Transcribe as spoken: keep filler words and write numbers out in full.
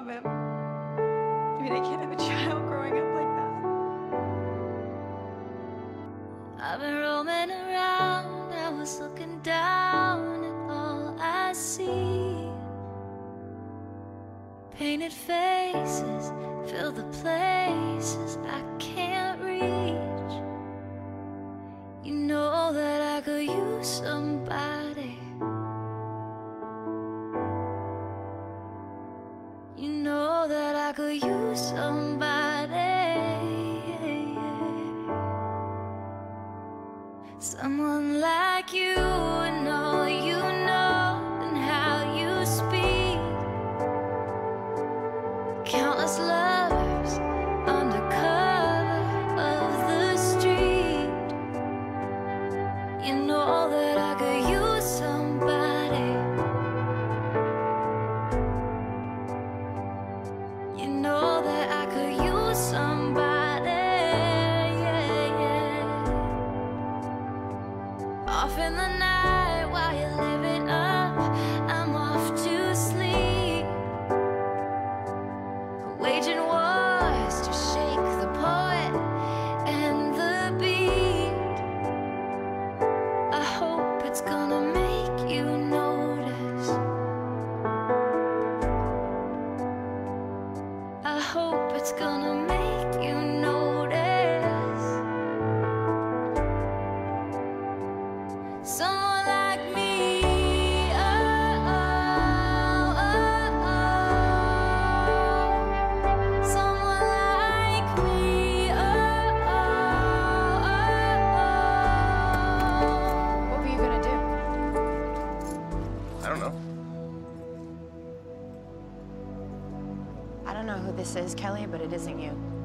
love him. I mean, I can't have a child growing up like that. I've been roaming around, I was looking down at all I see. Painted faces fill the places I can't reach. You know that I could use somebody. You know that I could use somebody. Someone like you and all you know and how you speak. Countless lovers under cover of the street. You know that I could use somebody. In the night while you're living up, I'm off to sleep, waging wars to shake the poet and the beat. I hope it's gonna make you notice. I hope it's gonna make you notice. Someone like me, oh, oh, oh, oh. Someone like me, oh, oh, oh, oh. What were you gonna do? I don't know. I don't know who this is, Kelly, but it isn't you.